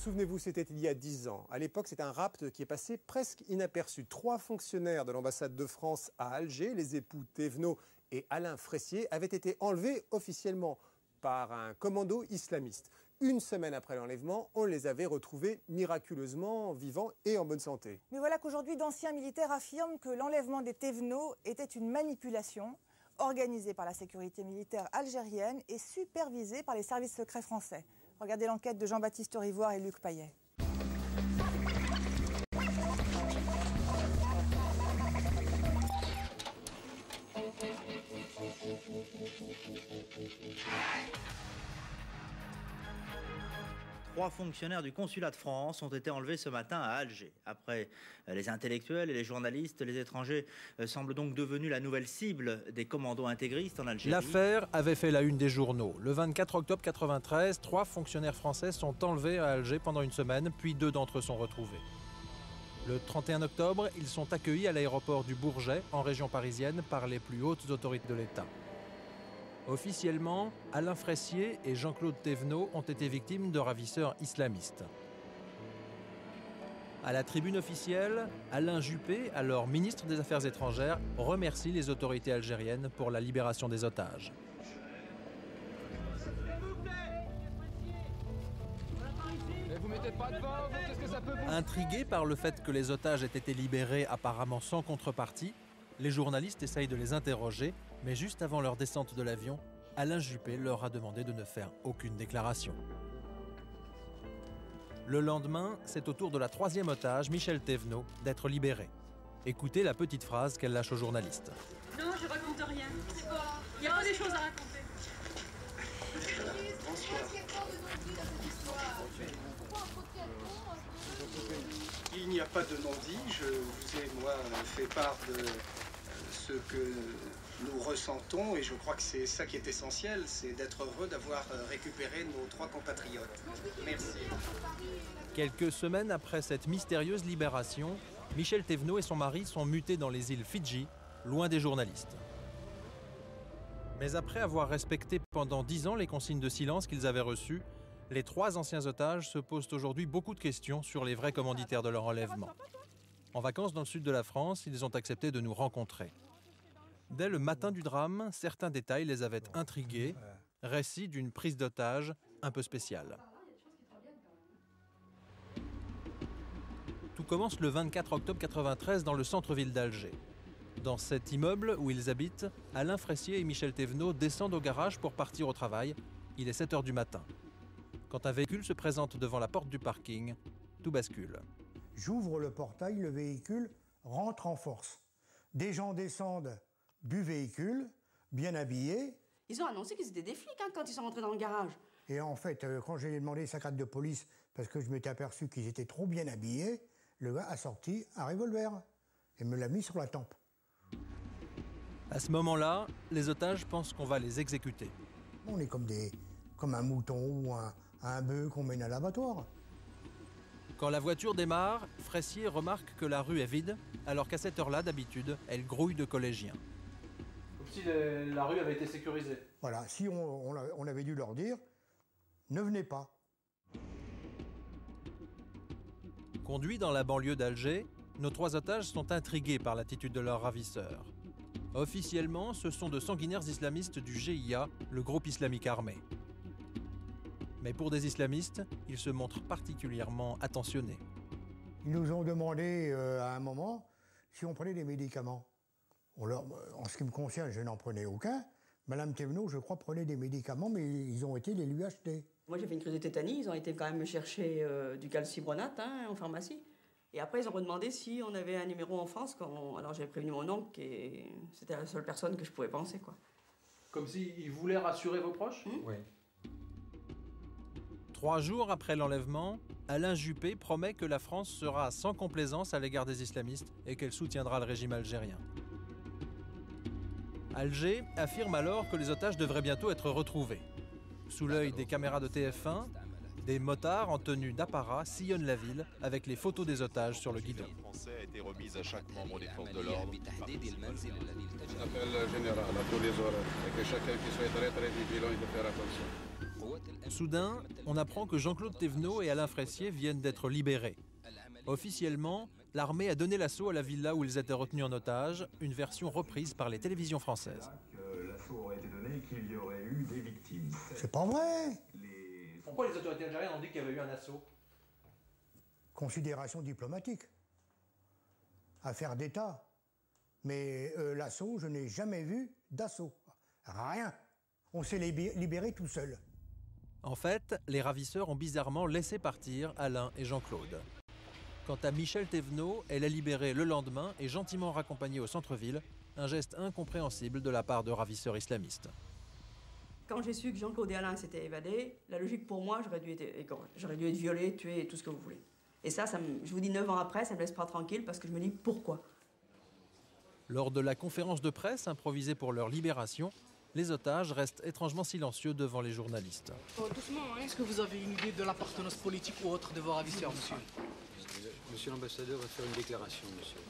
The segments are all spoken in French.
Souvenez-vous, c'était il y a 10 ans. À l'époque, c'est un rapt qui est passé presque inaperçu. 3 fonctionnaires de l'ambassade de France à Alger, les époux Thévenot et Alain Fraissier, avaient été enlevés officiellement par un commando islamiste. Une semaine après l'enlèvement, on les avait retrouvés miraculeusement vivants et en bonne santé. Mais voilà qu'aujourd'hui, d'anciens militaires affirment que l'enlèvement des Thévenot était une manipulation organisée par la sécurité militaire algérienne et supervisée par les services secrets français. Regardez l'enquête de Jean-Baptiste Rivoire et Luc Paillet. Trois fonctionnaires du consulat de France ont été enlevés ce matin à Alger. Après les intellectuels et les journalistes, les étrangers semblent donc devenus la nouvelle cible des commandos intégristes en Algérie. L'affaire avait fait la une des journaux. Le 24 octobre 1993, 3 fonctionnaires français sont enlevés à Alger pendant une semaine, puis 2 d'entre eux sont retrouvés. Le 31 octobre, ils sont accueillis à l'aéroport du Bourget, en région parisienne, par les plus hautes autorités de l'État. Officiellement, Alain Fraissier et Jean-Claude Thévenot ont été victimes de ravisseurs islamistes. À la tribune officielle, Alain Juppé, alors ministre des Affaires étrangères, remercie les autorités algériennes pour la libération des otages. Intrigués par le fait que les otages aient été libérés apparemment sans contrepartie, les journalistes essayent de les interroger, mais juste avant leur descente de l'avion, Alain Juppé leur a demandé de ne faire aucune déclaration. Le lendemain, c'est au tour de la 3e otage, Michèle Thévenot, d'être libérée. Écoutez la petite phrase qu'elle lâche aux journalistes. Non, je raconte rien. Il y a pas des choses à raconter. Il n'y a pas de non-dit. Je vous ai, moi, fait part de ce que nous ressentons, et je crois que c'est ça qui est essentiel, c'est d'être heureux d'avoir récupéré nos 3 compatriotes. Merci. Quelques semaines après cette mystérieuse libération, Michèle Thévenot et son mari sont mutés dans les îles Fidji, loin des journalistes. Mais après avoir respecté pendant 10 ans les consignes de silence qu'ils avaient reçues, les 3 anciens otages se posent aujourd'hui beaucoup de questions sur les vrais commanditaires de leur enlèvement. En vacances dans le sud de la France, ils ont accepté de nous rencontrer. Dès le matin du drame, certains détails les avaient intrigués, récit d'une prise d'otage un peu spéciale. Tout commence le 24 octobre 1993 dans le centre-ville d'Alger. Dans cet immeuble où ils habitent, Alain Fraissier et Michèle Thévenot descendent au garage pour partir au travail. Il est 7 h du matin. Quand un véhicule se présente devant la porte du parking, tout bascule. J'ouvre le portail, le véhicule rentre en force. Des gens descendent du véhicule, bien habillés. Ils ont annoncé qu'ils étaient des flics quand ils sont rentrés dans le garage. Et en fait, quand j'ai demandé sa carte de police, parce que je m'étais aperçu qu'ils étaient trop bien habillés, le gars a sorti un revolver et me l'a mis sur la tempe. À ce moment-là, les otages pensent qu'on va les exécuter. On est comme un mouton ou un bœuf qu'on mène à l'abattoir. Quand la voiture démarre, Fraissier remarque que la rue est vide, alors qu'à cette heure-là, d'habitude, elle grouille de collégiens. Comme si la rue avait été sécurisée. Voilà, si on avait dû leur dire, ne venez pas. Conduits dans la banlieue d'Alger, nos 3 otages sont intrigués par l'attitude de leurs ravisseurs. Officiellement, ce sont de sanguinaires islamistes du GIA, le groupe islamique armé. Mais pour des islamistes, ils se montrent particulièrement attentionnés. Ils nous ont demandé à un moment si on prenait des médicaments. En ce qui me concerne, je n'en prenais aucun. Madame Thévenot, je crois, prenait des médicaments, mais ils ont été les lui acheter. Moi, j'ai fait une crise de tétanie. Ils ont été quand même me chercher du calcibronate en pharmacie. Et après, ils ont redemandé si on avait un numéro en France. Alors, j'avais prévenu mon oncle et c'était la seule personne que je pouvais penser, quoi. Comme s'ils voulaient rassurer vos proches ? Oui. 3 jours après l'enlèvement, Alain Juppé promet que la France sera sans complaisance à l'égard des islamistes et qu'elle soutiendra le régime algérien. Alger affirme alors que les otages devraient bientôt être retrouvés. Sous l'œil des caméras de TF1, des motards en tenue d'apparat sillonnent la ville avec les photos des otages sur le guidon. A été remise à chaque membre des forces de l'ordre. On appelle le général à tous les horaires et que chacun qui soit très vigilant, il faut faire attention. Soudain, on apprend que Jean-Claude Thévenot et Alain Fraissier viennent d'être libérés. Officiellement, l'armée a donné l'assaut à la villa où ils étaient retenus en otage, une version reprise par les télévisions françaises. L'assaut aurait été donné et qu'il y aurait eu des victimes. C'est pas vrai! Pourquoi les autorités algériennes ont dit qu'il y avait eu un assaut? Considération diplomatique. Affaire d'État. Mais l'assaut, je n'ai jamais vu d'assaut. Rien. On s'est libéré tout seul. En fait, les ravisseurs ont bizarrement laissé partir Alain et Jean-Claude. Quant à Michèle Thévenot, elle est libérée le lendemain et gentiment raccompagnée au centre-ville, un geste incompréhensible de la part de ravisseurs islamistes. Quand j'ai su que Jean-Claude et Alain s'étaient évadés, la logique pour moi, j'aurais dû être violée, tuée, tout ce que vous voulez. Et ça, je vous dis 9 ans après, ça ne me laisse pas tranquille parce que je me dis pourquoi. Lors de la conférence de presse improvisée pour leur libération, les otages restent étrangement silencieux devant les journalistes. Doucement, hein. Est-ce que vous avez une idée de l'appartenance politique ou autre de vos ravisseurs, monsieur? Monsieur l'ambassadeur va faire une déclaration, monsieur.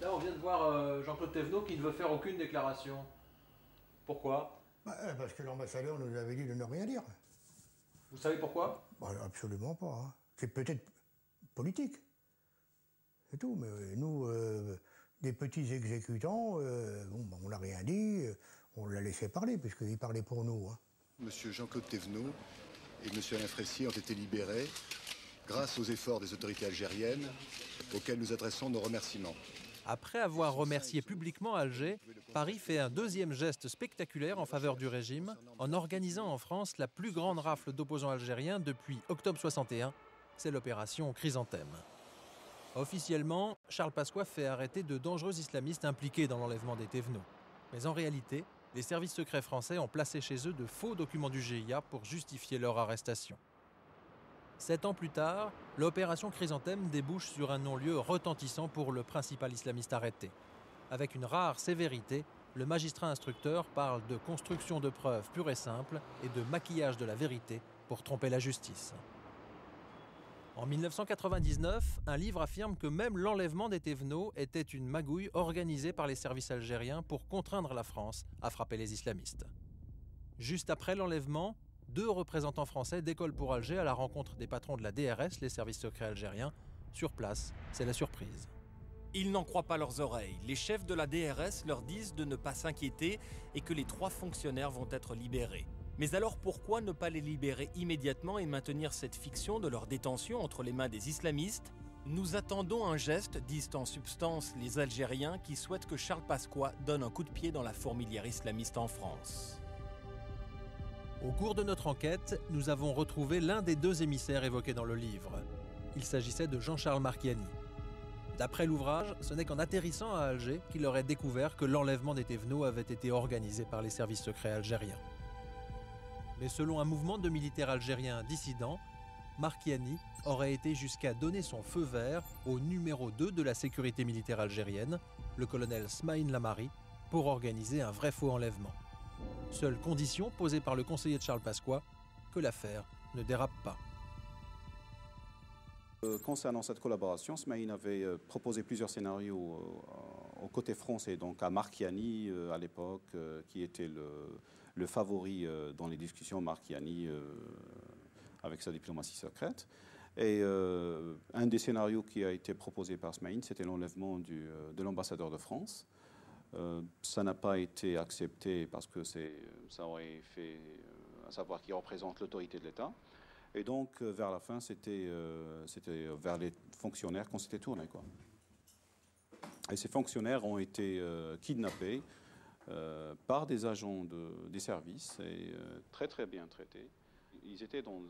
Là, on vient de voir Jean-Claude Thévenot qui ne veut faire aucune déclaration. Pourquoi? Parce que l'ambassadeur nous avait dit de ne rien dire. Vous savez pourquoi? Absolument pas. Hein. C'est peut-être politique. C'est tout, mais nous, des petits exécutants, on n'a rien dit, on l'a laissé parler, puisqu'il parlait pour nous. Hein. Monsieur Jean-Claude Thévenot et monsieur Alain Fraissier ont été libérés grâce aux efforts des autorités algériennes auxquelles nous adressons nos remerciements. Après avoir remercié publiquement Alger, Paris fait un deuxième geste spectaculaire en faveur du régime en organisant en France la plus grande rafle d'opposants algériens depuis octobre 61. C'est l'opération Chrysanthème. Officiellement, Charles Pasqua fait arrêter de dangereux islamistes impliqués dans l'enlèvement des Thévenot. Mais en réalité, les services secrets français ont placé chez eux de faux documents du GIA pour justifier leur arrestation. 7 ans plus tard, l'opération Chrysanthème débouche sur un non-lieu retentissant pour le principal islamiste arrêté. Avec une rare sévérité, le magistrat instructeur parle de construction de preuves pure et simple et de maquillage de la vérité pour tromper la justice. En 1999, un livre affirme que même l'enlèvement des Thévenot était une magouille organisée par les services algériens pour contraindre la France à frapper les islamistes. Juste après l'enlèvement, 2 représentants français décollent pour Alger à la rencontre des patrons de la DRS, les services secrets algériens. Sur place, c'est la surprise. Ils n'en croient pas leurs oreilles. Les chefs de la DRS leur disent de ne pas s'inquiéter et que les 3 fonctionnaires vont être libérés. Mais alors pourquoi ne pas les libérer immédiatement et maintenir cette fiction de leur détention entre les mains des islamistes? Nous attendons un geste, disent en substance les Algériens qui souhaitent que Charles Pasqua donne un coup de pied dans la fourmilière islamiste en France. Au cours de notre enquête, nous avons retrouvé l'un des 2 émissaires évoqués dans le livre. Il s'agissait de Jean-Charles Marchiani. D'après l'ouvrage, ce n'est qu'en atterrissant à Alger qu'il aurait découvert que l'enlèvement des Thévenot avait été organisé par les services secrets algériens. Mais selon un mouvement de militaires algériens dissidents, Marchiani aurait été jusqu'à donner son feu vert au numéro 2 de la sécurité militaire algérienne, le colonel Smaïn Lamari, pour organiser un vrai faux enlèvement. Seule condition posée par le conseiller de Charles Pasqua, que l'affaire ne dérape pas. Concernant cette collaboration, Smaïn avait proposé plusieurs scénarios au côté français, donc à Marchiani à l'époque, qui était le favori dans les discussions, Marchiani avec sa diplomatie secrète. Et un des scénarios qui a été proposé par Smaïn, c'était l'enlèvement de l'ambassadeur de France. Ça n'a pas été accepté parce que ça aurait fait à savoir qui représente l'autorité de l'État. Et donc, vers la fin, c'était vers les fonctionnaires qu'on s'était tourné, quoi. Et ces fonctionnaires ont été kidnappés par des agents des services et très, très bien traités. Ils étaient dans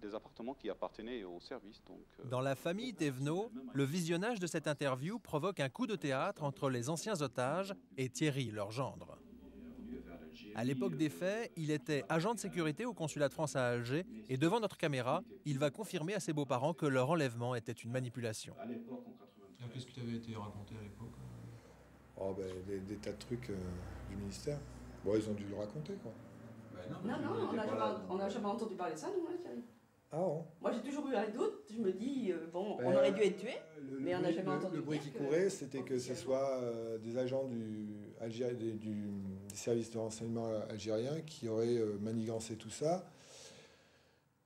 des appartements qui appartenaient aux services. Donc, dans la famille Thévenot, le visionnage de cette interview provoque un coup de théâtre entre les anciens otages et Thierry, leur gendre. À l'époque des faits, il était agent de sécurité au consulat de France à Alger et devant notre caméra, il va confirmer à ses beaux-parents que leur enlèvement était une manipulation. Qu'est-ce qui t'avait été raconté à l'époque? Oh, ben, des tas de trucs du ministère. Bon, ils ont dû le raconter, quoi. Non, on n'a jamais entendu parler de ça, nous, là, Thierry. Ah bon? Moi, j'ai toujours eu un doute. Je me dis, bon, on aurait dû être tués, mais on n'a jamais entendu. Le bruit qui courait, c'était que ce soit des agents du des services de renseignement algériens qui auraient manigancé tout ça,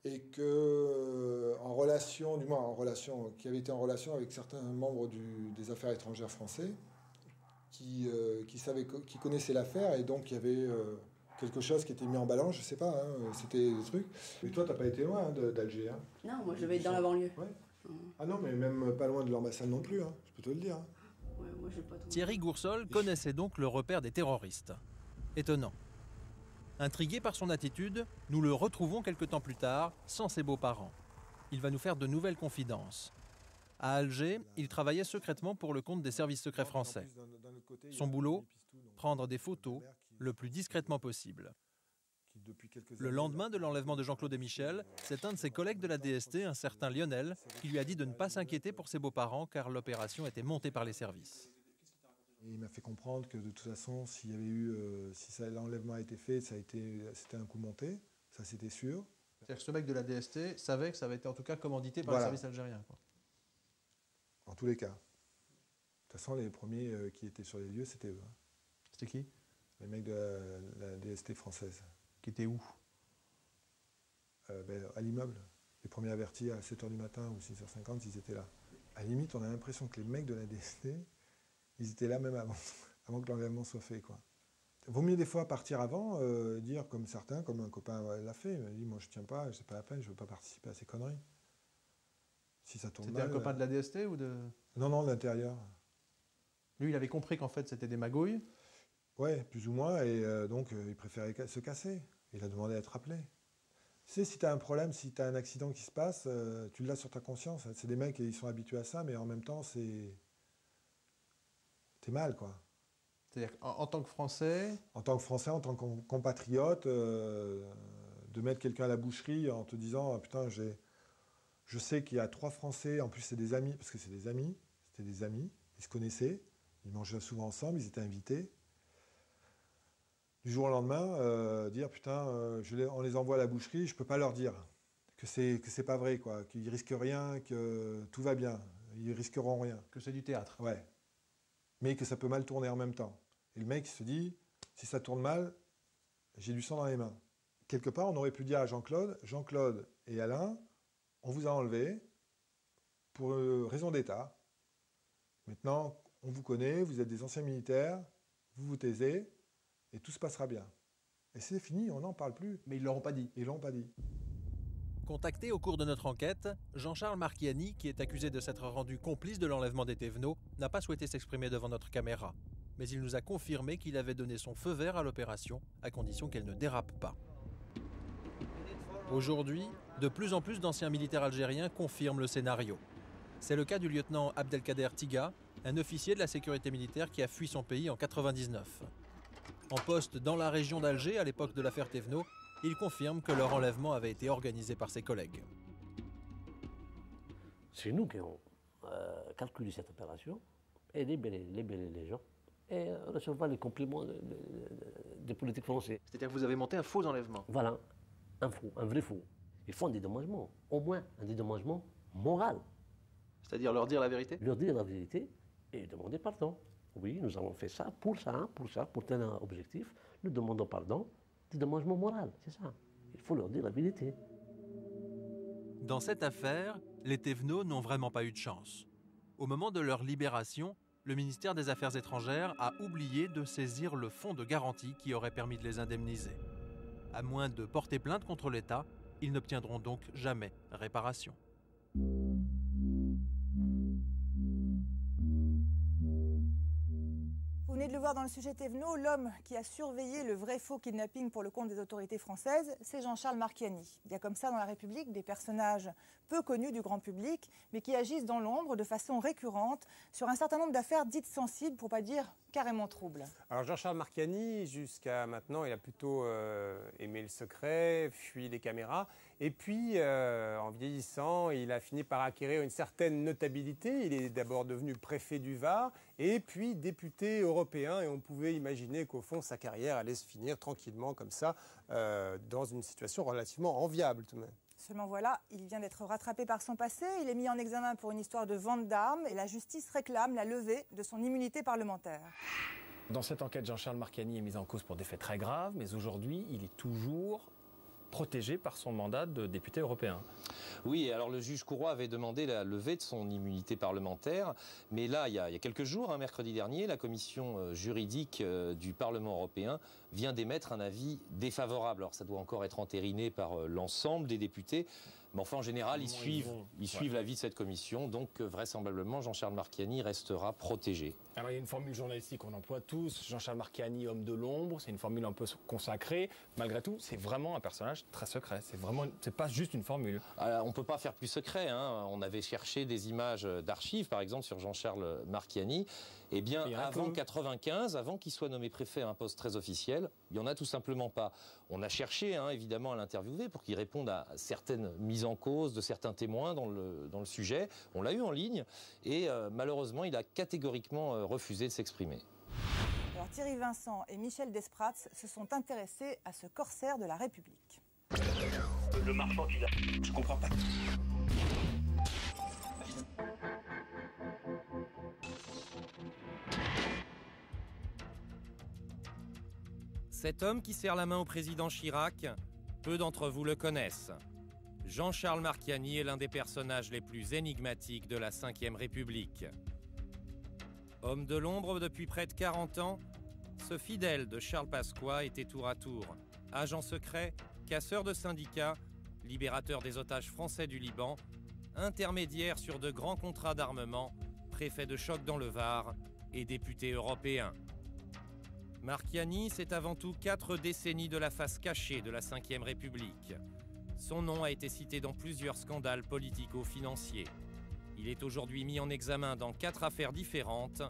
et que, en relation, du moins en relation, qui avait été en relation avec certains membres des affaires étrangères français, qui connaissaient l'affaire, et donc il y avait quelque chose qui était mis en balance, je sais pas, hein, c'était des trucs. Mais toi, t'as pas été loin, hein, d'Alger, hein. Non, moi je vais dans la banlieue. Ouais. Ah non, mais même pas loin de l'ambassade non plus, hein, je peux te le dire. Ouais, moi, j'ai pas trop... Thierry Goursolle connaissait donc le repère des terroristes. Étonnant. Intrigué par son attitude, nous le retrouvons quelque temps plus tard, sans ses beaux-parents. Il va nous faire de nouvelles confidences. À Alger, il travaillait secrètement pour le compte des services secrets français. Son boulot, prendre des photos le plus discrètement possible. Le lendemain de l'enlèvement de Jean-Claude et Michel, c'est un de ses collègues de la DST, un certain Lionel, qui lui a dit de ne pas s'inquiéter pour ses beaux-parents car l'opération était montée par les services. Il m'a fait comprendre que de toute façon, s'il y avait eu, si l'enlèvement a été fait, c'était un coup monté, ça c'était sûr. C'est-à-dire que ce mec de la DST savait que ça avait été en tout cas commandité par, voilà, les services algériens, quoi. En tous les cas. De toute façon, les premiers qui étaient sur les lieux, c'était eux. C'était qui? Les mecs de la DST française. Qui était où? À l'immeuble. Les premiers avertis à 7h du matin ou 6h50, ils étaient là. À la limite, on a l'impression que les mecs de la DST, ils étaient là même avant que l'enlèvement soit fait, quoi. Vaut mieux des fois partir avant, dire comme certains, comme un copain l'a fait, il m'a dit « moi je tiens pas, c'est pas la peine, je veux pas participer à ces conneries ». Si ça tourne mal... C'était un copain de la DST ou de... Non, non, de l'intérieur. Lui, il avait compris qu'en fait c'était des magouilles. Ouais, plus ou moins, et donc il préférait se casser. Il a demandé à être rappelé. Tu sais, si t'as un problème, si t'as un accident qui se passe, tu l'as sur ta conscience. C'est des mecs, ils sont habitués à ça, mais en même temps, c'est... T'es mal, quoi. C'est-à-dire qu'en tant que Français... En tant que Français, en tant que compatriote, de mettre quelqu'un à la boucherie en te disant, ah, putain, je sais qu'il y a 3 Français, en plus c'est des amis, parce que c'est des amis, c'était des amis, ils se connaissaient, ils mangeaient souvent ensemble, ils étaient invités. Du jour au lendemain, dire putain, on les envoie à la boucherie, je peux pas leur dire que c'est pas vrai, quoi, qu'ils risquent rien, que tout va bien, ils risqueront rien. Que c'est du théâtre. Ouais. Mais que ça peut mal tourner en même temps. Et le mec il se dit, si ça tourne mal, j'ai du sang dans les mains. Quelque part, on aurait pu dire à Jean-Claude, Jean-Claude et Alain, on vous a enlevé pour raison d'État. Maintenant, on vous connaît, vous êtes des anciens militaires, vous vous taisez. Et tout se passera bien. Et c'est fini, on n'en parle plus. Mais ils ne l'auront pas dit. Ils ne l'auront pas dit. Contacté au cours de notre enquête, Jean-Charles Marchiani, qui est accusé de s'être rendu complice de l'enlèvement des Thévenot, n'a pas souhaité s'exprimer devant notre caméra. Mais il nous a confirmé qu'il avait donné son feu vert à l'opération, à condition qu'elle ne dérape pas. Aujourd'hui, de plus en plus d'anciens militaires algériens confirment le scénario. C'est le cas du lieutenant Abdelkader Tiga, un officier de la sécurité militaire qui a fui son pays en 1999. En poste dans la région d'Alger à l'époque de l'affaire Thévenot, il confirme que leur enlèvement avait été organisé par ses collègues. C'est nous qui avons calculé cette opération et libéré les gens et recevant les compliments des politiques français. C'est-à-dire que vous avez monté un faux enlèvement? Voilà, un faux, un vrai faux. Ils font un dédommagement, au moins un dédommagement moral. C'est-à-dire leur dire la vérité? Leur dire la vérité et demander pardon. Oui, nous avons fait ça, pour ça, pour ça, pour tel objectif. Nous demandons pardon, dédommagement moral, c'est ça. Il faut leur dire la vérité. Dans cette affaire, les Thévenot n'ont vraiment pas eu de chance. Au moment de leur libération, le ministère des Affaires étrangères a oublié de saisir le fonds de garantie qui aurait permis de les indemniser. À moins de porter plainte contre l'État, ils n'obtiendront donc jamais réparation. Vous venez de le voir dans le sujet Thévenot, l'homme qui a surveillé le vrai faux kidnapping pour le compte des autorités françaises, c'est Jean-Charles Marchiani. Il y a comme ça dans la République des personnages peu connus du grand public, mais qui agissent dans l'ombre de façon récurrente sur un certain nombre d'affaires dites sensibles, pour pas dire carrément troubles. Alors Jean-Charles Marchiani, jusqu'à maintenant, il a plutôt aimé le secret, fui les caméras, et puis en vieillissant, il a fini par acquérir une certaine notabilité. Il est d'abord devenu préfet du Var, et puis député européen. Et on pouvait imaginer qu'au fond, sa carrière allait se finir tranquillement comme ça, dans une situation relativement enviable tout de même. Seulement voilà, il vient d'être rattrapé par son passé, il est mis en examen pour une histoire de vente d'armes et la justice réclame la levée de son immunité parlementaire. Dans cette enquête, Jean-Charles Marchiani est mis en cause pour des faits très graves, mais aujourd'hui, il est toujours protégé par son mandat de député européen. Oui, alors le juge Courrois avait demandé la levée de son immunité parlementaire, mais là, il y a quelques jours, mercredi dernier, la commission juridique du Parlement européen vient d'émettre un avis défavorable. Alors ça doit encore être entériné par l'ensemble des députés, mais enfin en général, ils suivent l'avis de cette commission, donc vraisemblablement, Jean-Charles Marchiani restera protégé. Alors il y a une formule journalistique qu'on emploie tous, Jean-Charles Marchiani, homme de l'ombre, c'est une formule un peu consacrée. Malgré tout, c'est vraiment un personnage très secret, c'est vraiment, c'est pas juste une formule. Alors, on peut pas faire plus secret, On avait cherché des images d'archives, par exemple, sur Jean-Charles Marchiani. Eh bien, avant 95, avant qu'il soit nommé préfet à un poste très officiel, il y en a tout simplement pas. On a cherché, évidemment, à l'interviewer pour qu'il réponde à certaines mises en cause de certains témoins dans le sujet. On l'a eu en ligne et malheureusement, il a catégoriquement refusé de s'exprimer. Alors Thierry Vincent et Michel Desprats se sont intéressés à ce corsaire de la République. Le marchand qu'il a... Je comprends pas. Cet homme qui serre la main au président Chirac, peu d'entre vous le connaissent. Jean-Charles Marchiani est l'un des personnages les plus énigmatiques de la Ve République. Homme de l'ombre depuis près de 40 ans, ce fidèle de Charles Pasqua était tour à tour agent secret, casseur de syndicats, libérateur des otages français du Liban, intermédiaire sur de grands contrats d'armement, préfet de choc dans le Var et député européen. Marchiani, c'est avant tout 4 décennies de la face cachée de la Ve République. Son nom a été cité dans plusieurs scandales politico-financiers. Il est aujourd'hui mis en examen dans 4 affaires différentes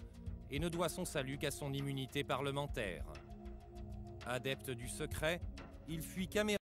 et ne doit son salut qu'à son immunité parlementaire. Adepte du secret, il fuit caméra.